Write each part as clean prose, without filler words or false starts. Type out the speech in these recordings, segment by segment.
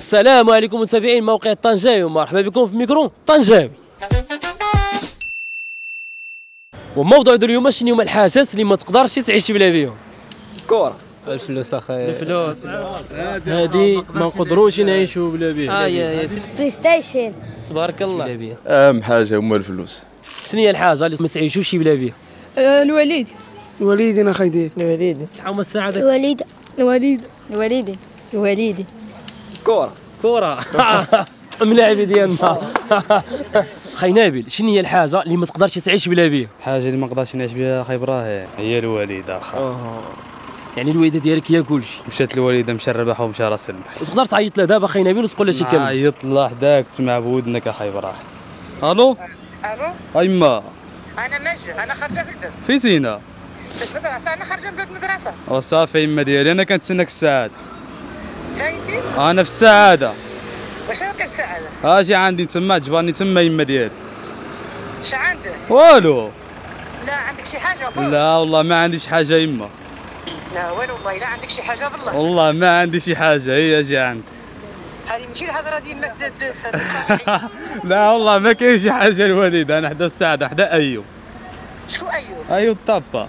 السلام عليكم متابعين موقع طنجاوي، مرحبا بكم في ميكرو طنجاوي. وموضوع اليوم شنو هما الحاجات اللي ما تقدرش تعيش بلا بيهم؟ الكره، الفلوس اخي، الفلوس هادي ما نقدروش نعيشوا بلا بيها. بلاي ستيشن تبارك الله. اهم حاجه هما الفلوس. شنو هي الحاجه اللي ما تعيشوش بلا بيها؟ الوالد، الوالدين اخي ديالي، الوالدين هما السعاده، الوالده، الوالدين، الوالدين، كرة، كرة ملاعبي ديالنا. خاي نابل، شنو هي الحاجة اللي ما تقدرش تعيش بلا بيها؟ الحاجة اللي ما نقدرش نعيش بها خاي إبراهيم هي الوالدة أخا. يعني الوالدة ديالك هي كلشي. مشات الوالدة، مشى الرباح ومشى راس المحل. وتقدر تعيط لها دابا خاي نابل وتقول لها شي كلمة؟ عيط لها حداك تسمع بودنك أخاي إبراهيم. ألو؟ ألو؟ أيما أنا ماجية، أنا خارجة في الباب. في زينة؟ في المدرسة، أنا خارجة من باب المدرسة. وصافي يما ديالي، أنا كنتسناك في السعادة. جايتي؟ أنا في السعادة. واش راك في السعادة؟ أجي عندي تما، جبرني تما يما ديالي. اش عندك؟ والو. لا عندك شي حاجة بابا؟ لا والله ما عنديش حاجة يما. لا والو والله إلا عندك شي حاجة بالله. والله ما عندي شي حاجة، هي أجي عندي. هذه ماشي الهضرة ديما. لا والله ما كاين شي حاجة الوالدة، أنا حدا السعادة، حدا أيوب. شكون أيوب؟ أيوب طابا.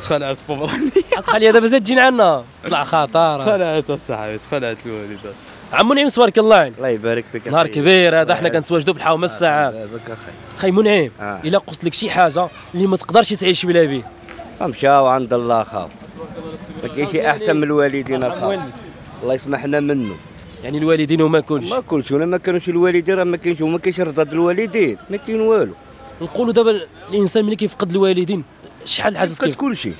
تخلعت بوبراني. تخليها دابا تجي عنا. طلع خطر. تخلعت الصحابي، تخلعت الوالدة. عمو نعيم تبارك الله عليك. الله يبارك فيك. نهار كبير هذا، حنا كنتواجدوا بالحومه الساعات. الله يبارك اخي. خاي منعم، الا قلت لك شي حاجه اللي ما تقدرش تعيش بلا بيه. نمشاو عند الله خا. ما كاين شي احسن من الوالدين خا. الله يسمح لنا منه. يعني الوالدين هما كلشي. ما كلشي، ولا ما كانوش الوالدين راه ما كاينش، وما كاينش رضا ديال الوالدين، ما كاين والو. نقولوا دابا الانسان ملي كيفقد الوالدين شحال الحاجات كيفقد كلشي.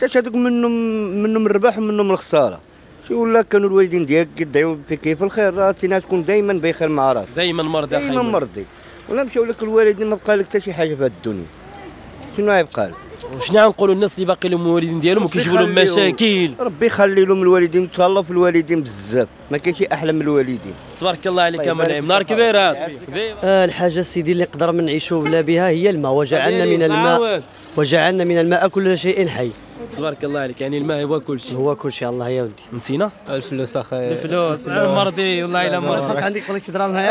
حيت هذوك منهم الربح ومنهم الخساره. شي ولا كانوا الوالدين ديالك كيضيعوا في كيف الخير، راه تينا تكون دائما بخير مع راسك، دائما مرضي، دائما مرضي. ولا مشاو لك الوالدين ما بقى لك حتى شي حاجه في هذه الدنيا، شنو غيبقى لك؟ وشنو غنقولوا الناس اللي باقي لهم الوالدين ديالهم وكيجيبوا لهم مشاكل؟ ربي يخلي لهم الوالدين، تهلاو في الوالدين بزاف، ما كاين شي احلى من الوالدين. تبارك الله عليك يا منعم، نهار كبير هذا. الحاجه سيدي اللي قدر من نعيشوا بلا بها هي الماء. وجعلنا من الماء، وجعلنا من الماء كل شيء حي. تبارك الله عليك، يعني الماء هو كل شيء، هو كل شيء. الله يا ولدي نسينا الفلوس اخي، الفلوس مرضي والله الا مرضي. عندك قلت درهم هنايا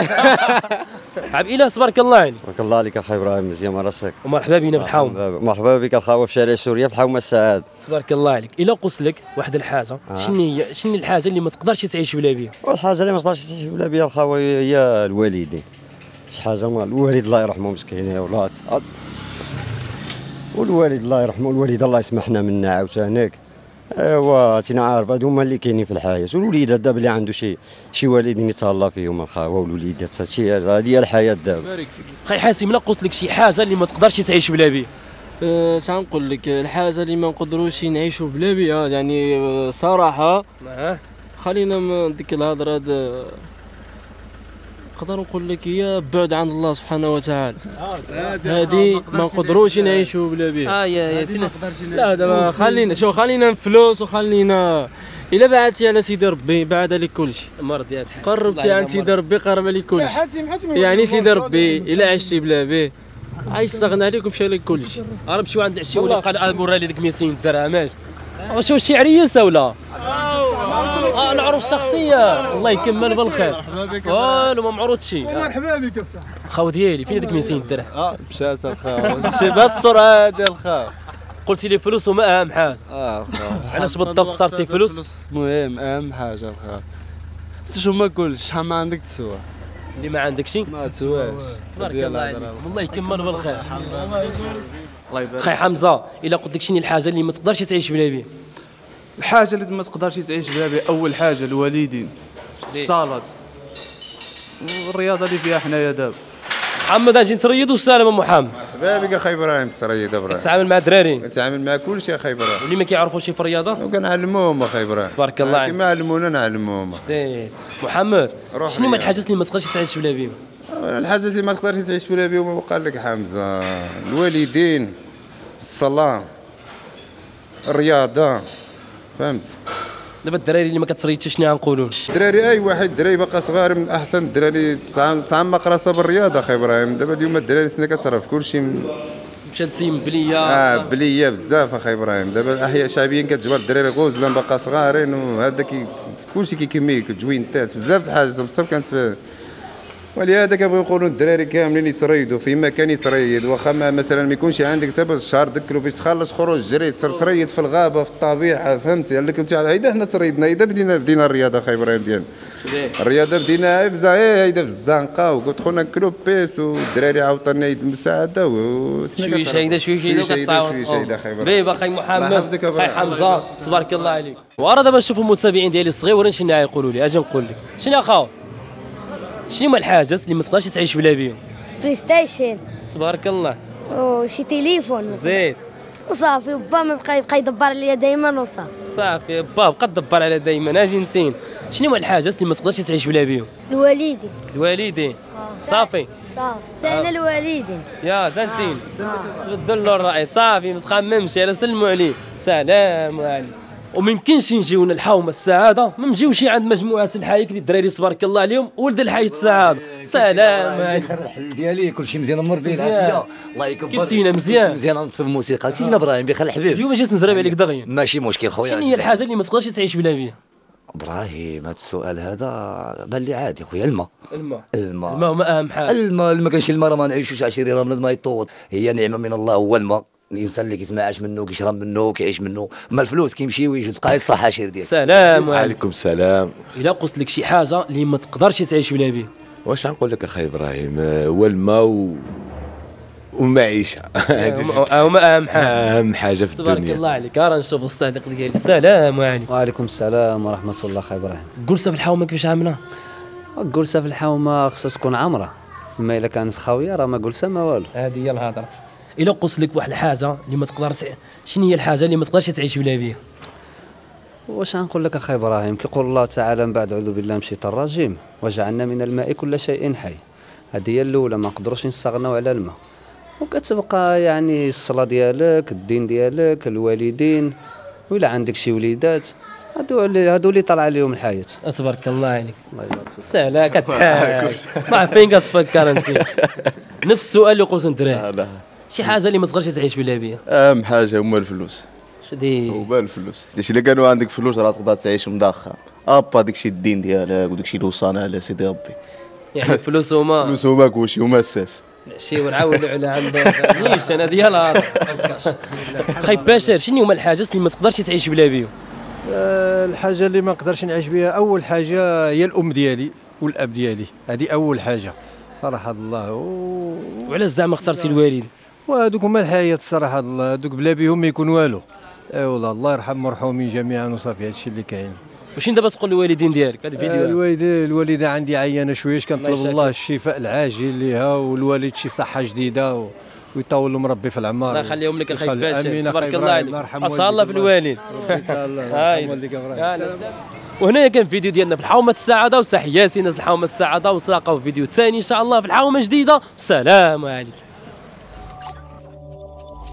عب اله. تبارك الله عليك، تبارك الله عليك اخي ابراهيم، مزيان راسك. ومرحبا بينا في الحومه. مرحبا بك الخاوه في شارع سوريا في الحومه السعاد. تبارك الله عليك، الا قلت لك واحد الحاجه شنو هي؟ شنو الحاجه اللي ما تقدرش تعيش بلا بها؟ والحاجه اللي ما تقدرش تعيش بلا بها الخاوه هي الوالدين. شي حاجه مال الوالد الله يرحمه مسكين، ولا والوالد الله يرحمه، الوالد الله يسمحنا منا عاوتانيك. ايوا تينا عارف هادو هما اللي كاينين في الحياه، والوليدات دابا اللي عنده شي والدين يتهلا فيهم الخاوه والوليدات، هادشي هادي هي الحياه دابا. بارك فيك. خاي حاسم، لا قلت لك شي حاجه اللي ما تقدرش تعيش بلا بها. اش غنقول لك، الحاجه اللي ما نقدروش نعيشوا بلا بها يعني صراحه، خلينا من ديك الهضره نقدر نقول لك هي بعد عن الله سبحانه وتعالى. هذه ما نقدروش نعيشوا بلا بها. لا دابا خلينا خلينا الفلوس، وخلينا الا بعدتي على سيدي ربي بعد لك كل شيء. مرضي هاد الحاجه، قربتي عن سيدي ربي قرب لك كل شيء. يعني سيدي ربي الا عشتي بلا به غيستغنى عليك ومشى لك كل شيء. راه مشيو عند العشي ولا قال ورا لي ديك 200 درهم. واش شي عريس ولا العروض الشخصيه؟ الله يكمل بالخير. والو ما معروض شي. مرحبا بك الصاح خاو ديالي، فين هذيك 200 درهم؟ مشات الخاو شي بهذه السرعه هذه الخاو. قلتي لي فلوس وما اهم حاجه. الخاو علاش بالضبط صارتي فلوس؟ المهم اهم حاجه الخاو انت شوما كلش، شحال ما عندك تسوى اللي ما عندك شي ما تسواش. تبارك الله عليك، الله يكمل بالخير. الله يبارك. خاي حمزه، الا قلت لك شنو الحاجه اللي ما تقدرش تعيش بلا بها؟ الحاجه اللي ما تقدرش تعيش بها اول حاجه الوالدين، الصلاه، والرياضه اللي فيها حنايا دابا. محمد اجي نسريد. والسلام محمد. مرحبا بك اخي ابراهيم. تسريد ابراهيم، كتعامل مع الدراري؟ كنتعامل مع كلشي اخي ابراهيم. واللي ما كيعرفوش في الرياضه وكنعلموهم اخي ابراهيم. تبارك الله عليك، كما علمونا نعلموهم. جديد محمد، شنو هما الحاجات اللي ما تقدرش تعيش بلا بهم؟ الحاجات اللي ما تقدرش تعيش بلا بهم قال لك حمزه، الوالدين، الصلاه، الرياضه، فهمت؟ دابا الدراري اللي ما كتسريتش شنو غنقولوا؟ الدراري اي واحد الدراري باقا صغار من احسن الدراري تسعام مقرصه بالرياضه اخي ابراهيم. دابا اليوم الدراري سنا كتصرف كلشي مشات تسيم بليه بليه بزاف اخي ابراهيم. دابا الاحياء شعبيا كتجبر الدراري غوزلا باقا صغارين وهذا كلشي كيكمي كتجوينتات بزاف د الحاجات بصح كانت. ولهذا كنبغيو نقولوا الدراري كاملين يسريدوا في مكان يسريد واخا مثلا ما يكونش عندك حتى الشهر دكلو باش تخلص خروج جري تسريد في الغابه في الطبيعه فهمتي. الا كنتي هيدا حنا تسريدنا هيدا بدينا الرياضه اخي ابراهيم ديالنا. الرياضه بديناها في زاهي هيدا في الزنقه ودخلنا كلوب بيس والدراري عاوطنا يد المساعده شويه كتصاوب بيبا اخي محمد اخي حمزه تبارك الله عليك. ورا دابا نشوفوا المتابعين ديالي الصغيورين شنو يقولوا لي. اجي نقول لك شنو اخاو شنو هما الحاجات اللي ما تقدرش تعيش بلا بيهم؟ بلاي ستيشن تبارك الله وشي تليفون زيد وصافي. وبا ما يبقى يدبر عليا دائما وصافي صافي با بقى تدبر عليا دائما. اجي نسين شنو هما الحاجات اللي ما تقدرش تعيش بلا بيهم؟ الوالدين الوالدين صافي صافي تاعنا الوالدين يا زانسين تبدل له الراي صافي ما تخممش على سلموا عليه سلام عليكم. وممكنش يجيونا الحومه السعاده ما نجيوش عند مجموعه الحايك اللي الدراري تبارك الله عليهم ولد الحي السعاده سلام عليكم. الحل ديالي كلشي مزيان مرضي العافيه الله يكبر كلشينا مزيان مزيان في الموسيقى كلشينا ابراهيم بخير الحبيب. اليوم جيت نزرب عليك دغيا ماشي مشكل خويا. شنو هي الحاجه اللي ما تقدرش تعيش بلا بها؟ ابراهيم هذا السؤال هذا بان لي عادي خويا. الماء الماء الماء الماء هو اهم حاجه. الماء ما كانش الماء راه ما نعيشوش 20 راه ما يطوط. هي نعمه من الله هو الماء. الانسان اللي كيتماعش منه كيشرب منه كيعيش منه. اما الفلوس كيمشي ويجي تلقاه الصحه شير ديالك سلام عليكم السلام. الا قلت لك شي حاجه اللي ما تقدرش تعيش بلا بها واش غنقول لك اخي ابراهيم؟ هو الماء والمعيشه هما اهم حاجه في الدنيا تبارك الله عليك. راه نشوف الصديق ديالي السلام عليكم. وعليكم السلام ورحمه الله اخي ابراهيم. الجلسه في الحومه كيفاش عامله؟ الجلسه في الحومه خصها تكون عامره اما الا كانت خاويه راه ما جلسه ما والو. هذه هي الهضره. إلا قلت لك واحد الحاجه اللي ما تقدرش شنو هي الحاجه اللي ما تقدرش تعيش بلا بها؟ واش غنقول لك اخي ابراهيم؟ كيقول الله تعالى من بعد اعوذ بالله من الشيطان الرجيم وجعلنا من الماء كل شيء حي. هذه هي الاولى ما نقدروش نستغناو على الماء. وكتبقى يعني الصلاه ديالك الدين ديالك الوالدين ولا عندك شي وليدات هادو اللي طلع عليهم الحياه تبارك الله عليك. الله يبارك فيك سهله كتحال ما عارفين كتفكر نسيت نفس السؤال اللي قلت نديرها. شي حاجه اللي ما تقدرش تعيش بلا بها؟ اهم حاجه هما الفلوس. شدي هو الفلوس حيت الا كانوا عندك فلوس راه تقدر تعيش مدخن ابا داكشي الدين ديالك وداكشي اللي وصلنا على سيدي ربي. يعني الفلوس هما الفلوس هما كلشي هما الساس. شي ونعاودوا على عند نيش انا ديالها الكاش. خاي بشير شنو هما الحاجات اللي ما تقدرش تعيش بلا بهم؟ الحاجه اللي ما نقدرش نعيش بها اول حاجه هي الام ديالي والاب ديالي. هذه اول حاجه صراحه الله. وعلاش زعما اخترتي الوالد؟ وهذوك هما الحياة الصراحة الله. هذوك بلا بهم ما يكون والو. اي والله الله يرحم مرحومين جميعا وصافي هذا الشيء اللي كاين. وشين دابا تقول للوالدين ديالك في هذا الفيديو؟ الوالدة عندي عيانة شوية كنطلب الله الشفاء العاجل ليها والوالد شي صحة جديدة ويطول لهم ربي في العمر. الله يخليهم لك اخي باشا تبارك الله عليك. عسى الله في الوالد. الله يرحم والديك ابراهيم. وهنايا كان فيديو ديالنا في الحومة السعادة وتحياتي ناس الحومة السعادة ونتلاقاو في فيديو ثاني ان شاء الله في الحومة جديدة. سلام عليكم.